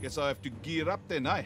Guess I have to gear up then, eh?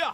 Yeah.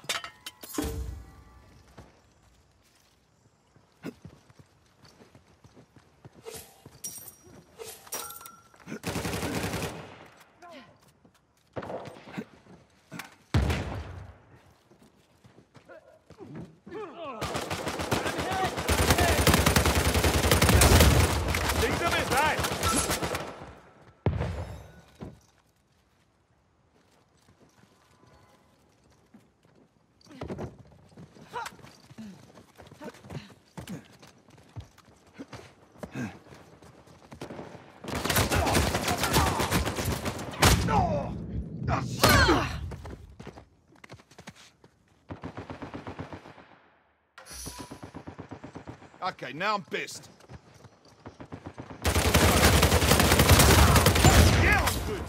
Okay, now I'm pissed. Yeah, I'm good.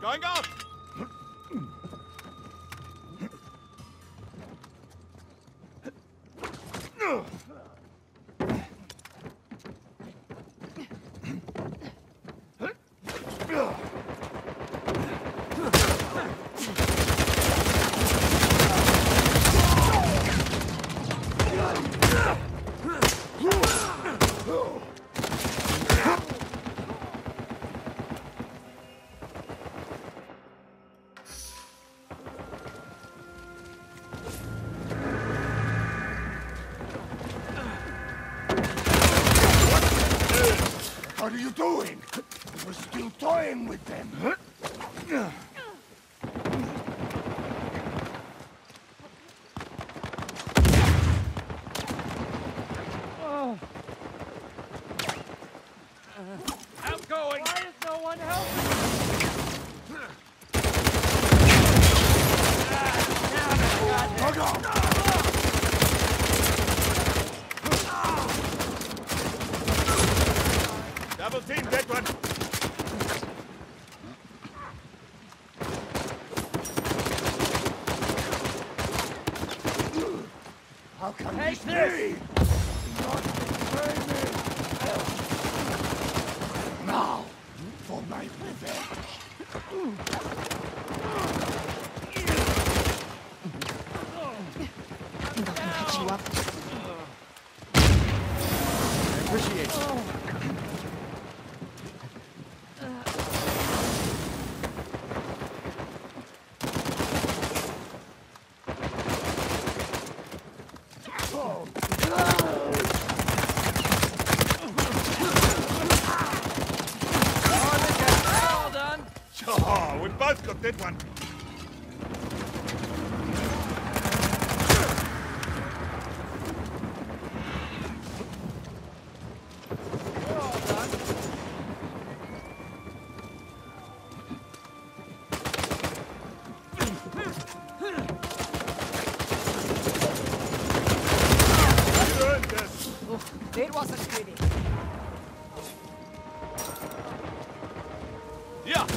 Going up! How can you take this? Do not betray me! Now, for my revenge! Nothing picks you up. I appreciate it. Good one. It wasn't pretty. Yeah. Okay.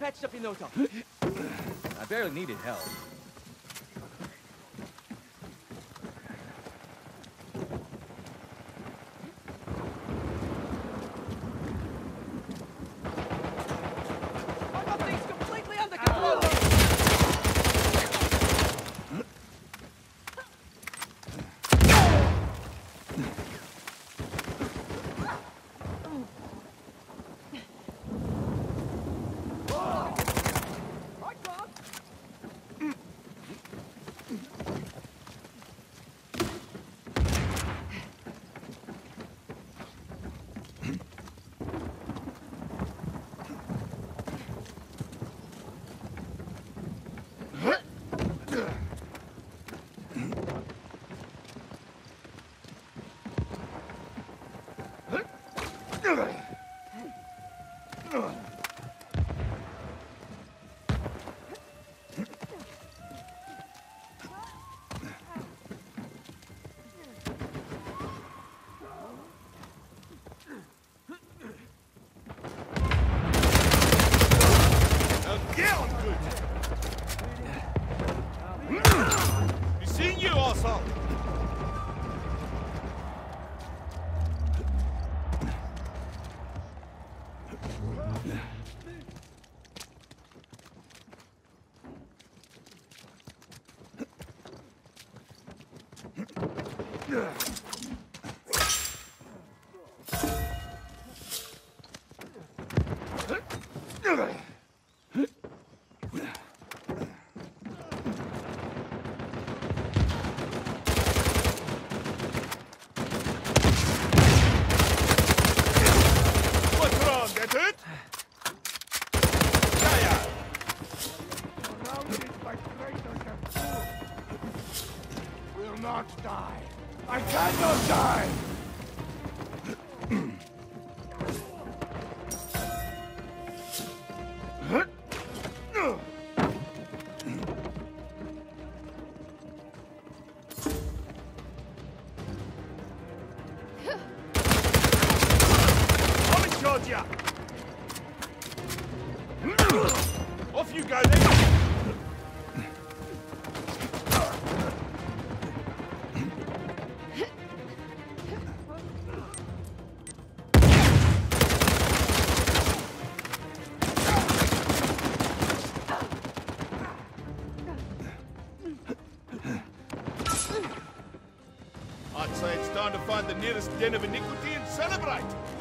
Patched up in no time. I barely needed help. I got things completely under control. I'd say it's time to find the nearest den of iniquity and celebrate!